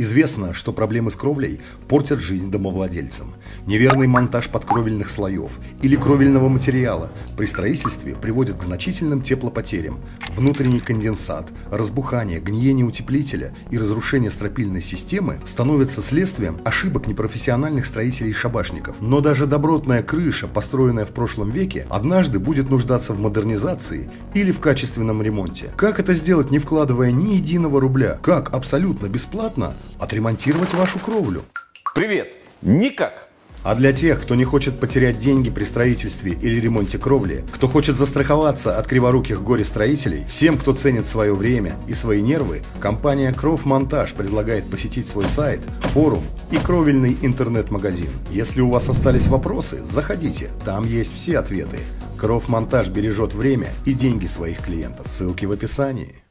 Известно, что проблемы с кровлей портят жизнь домовладельцам. Неверный монтаж подкровельных слоев или кровельного материала при строительстве приводит к значительным теплопотерям, внутренний конденсат, разбухание, гниение утеплителя и разрушение стропильной системы становятся следствием ошибок непрофессиональных строителей и шабашников. Но даже добротная крыша, построенная в прошлом веке, однажды будет нуждаться в модернизации или в качественном ремонте. Как это сделать, не вкладывая ни единого рубля? Как абсолютно бесплатно отремонтировать вашу кровлю? Привет! Никак! А для тех, кто не хочет потерять деньги при строительстве или ремонте кровли, кто хочет застраховаться от криворуких горе-строителей, всем, кто ценит свое время и свои нервы, компания «Кровмонтаж» предлагает посетить свой сайт, форум и кровельный интернет-магазин. Если у вас остались вопросы, заходите, там есть все ответы. «Кровмонтаж» бережет время и деньги своих клиентов. Ссылки в описании.